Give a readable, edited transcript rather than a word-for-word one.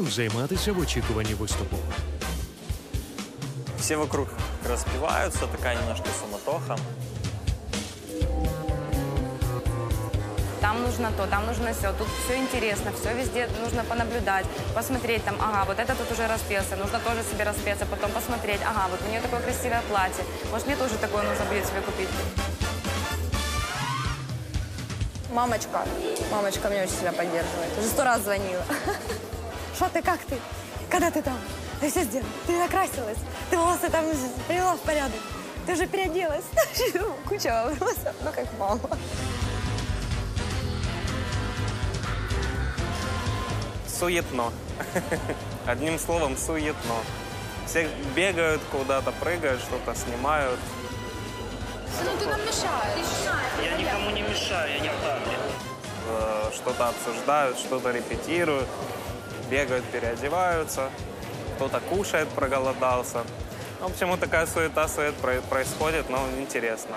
Чим займатися в очікуванні виступу? Все вокруг распеваются, такая немножко суматоха. Там нужно то, там нужно все, тут все интересно, все везде нужно понаблюдать, посмотреть там, ага, вот это тут уже распелся, нужно тоже себе распеться, потом посмотреть, ага, вот у нее такое красивое платье, может мне тоже такое нужно будет себе купить. Мамочка меня очень сильно поддерживает, уже 100 раз звонила. Что ты, как ты, когда ты там, ты все сделала, ты накрасилась, ты волосы там привела в порядок, ты уже переоделась, куча вопросов, ну как мама. Суетно. Одним словом, суетно. Все бегают куда-то, прыгают, что-то снимают. Ну ты нам мешаешь. Я никому не мешаю, я не вправе. Что-то обсуждают, что-то репетируют, бегают, переодеваются, кто-то кушает, проголодался. Ну, почему такая суета-сует происходит, но интересно.